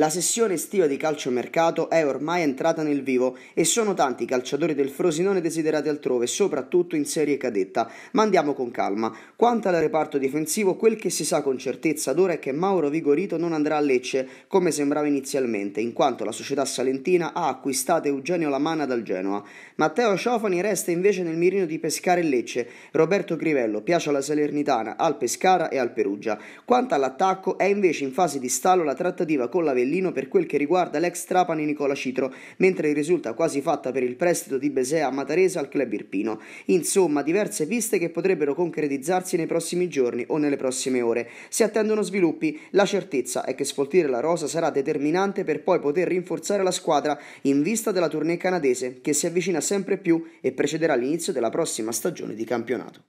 La sessione estiva di calciomercato è ormai entrata nel vivo e sono tanti i calciatori del Frosinone desiderati altrove, soprattutto in serie cadetta, ma andiamo con calma. Quanto al reparto difensivo, quel che si sa con certezza ad ora è che Mauro Vigorito non andrà a Lecce, come sembrava inizialmente, in quanto la società salentina ha acquistato Eugenio Lamanna dal Genoa. Matteo Sciofani resta invece nel mirino di Pescara e Lecce, Roberto Crivello piace alla Salernitana, al Pescara e al Perugia. Quanto all'attacco, è invece in fase di stallo la trattativa con la Vellina per quel che riguarda l'ex Trapani Nicola Citro, mentre risulta quasi fatta per il prestito di Besea a Matarese al club irpino. Insomma, diverse piste che potrebbero concretizzarsi nei prossimi giorni o nelle prossime ore. Si attendono sviluppi, la certezza è che sfoltire la rosa sarà determinante per poi poter rinforzare la squadra in vista della tournée canadese che si avvicina sempre più e precederà l'inizio della prossima stagione di campionato.